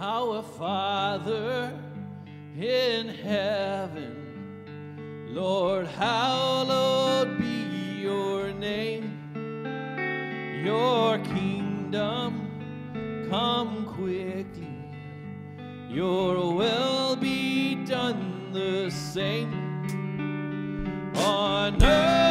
Our Father in heaven, Lord, hallowed be your name. Your kingdom come quickly, your will be done the same on earth.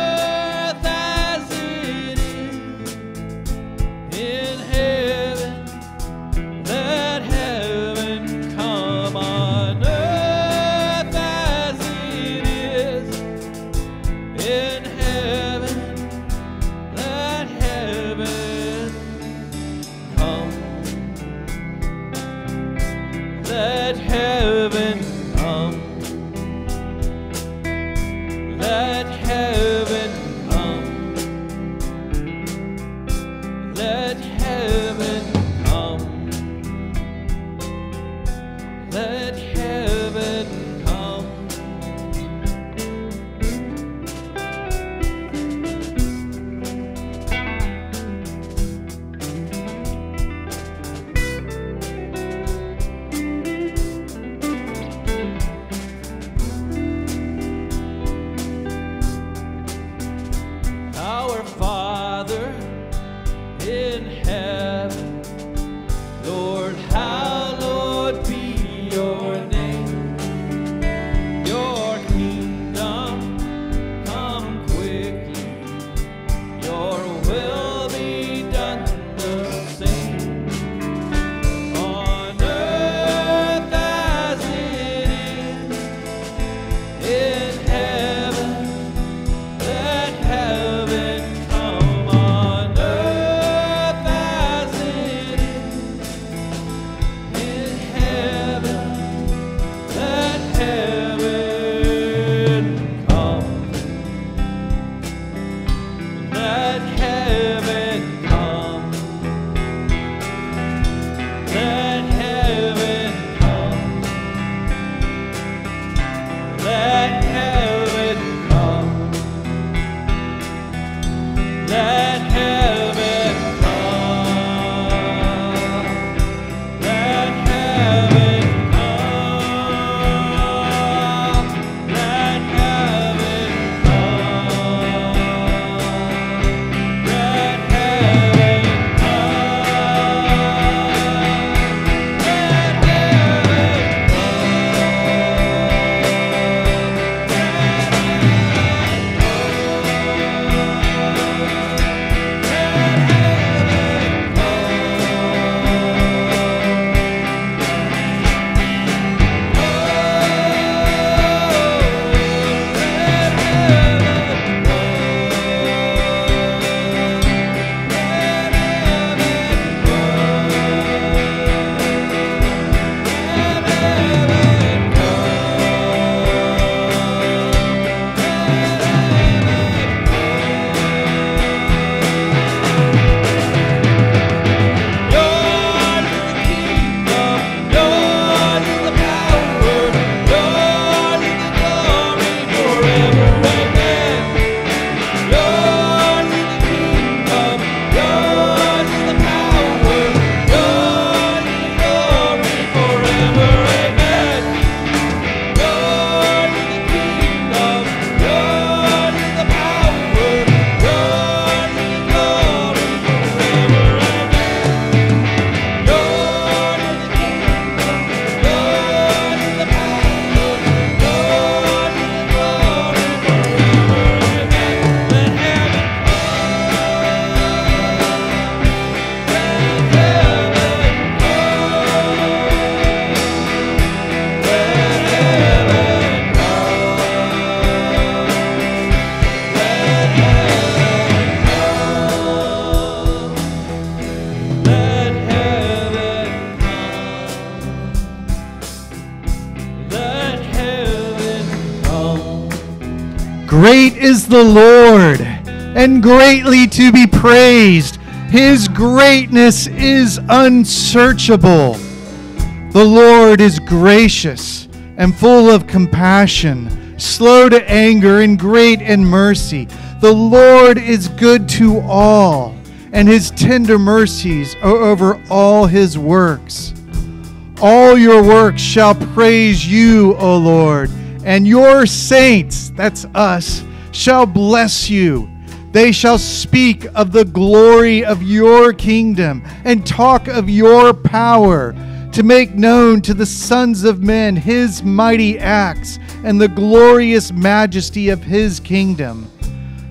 Great is the Lord, and greatly to be praised. His greatness is unsearchable. The Lord is gracious and full of compassion, slow to anger and great in mercy. The Lord is good to all, and his tender mercies are over all his works. All your works shall praise you, O Lord, and your saints, that's us, shall bless you. They shall speak of the glory of your kingdom and talk of your power, to make known to the sons of men his mighty acts and the glorious majesty of his kingdom.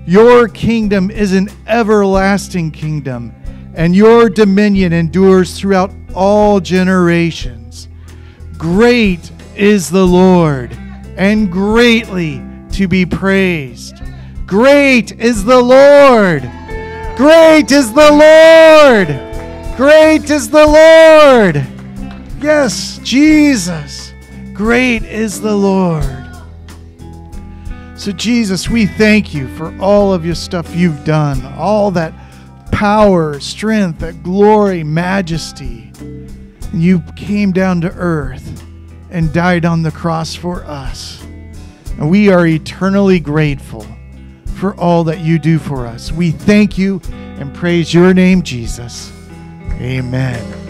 Your kingdom is an everlasting kingdom, and your dominion endures throughout all generations. Great is the Lord, and greatly to be praised. Great is the Lord. Great is the Lord. Great is the Lord. Yes, Jesus. Great is the Lord. So Jesus, we thank you for all of your stuff you've done, all that power, strength, that glory, majesty. And you came down to earth and died on the cross for us. And we are eternally grateful for all that you do for us. We thank you and praise your name, Jesus. Amen.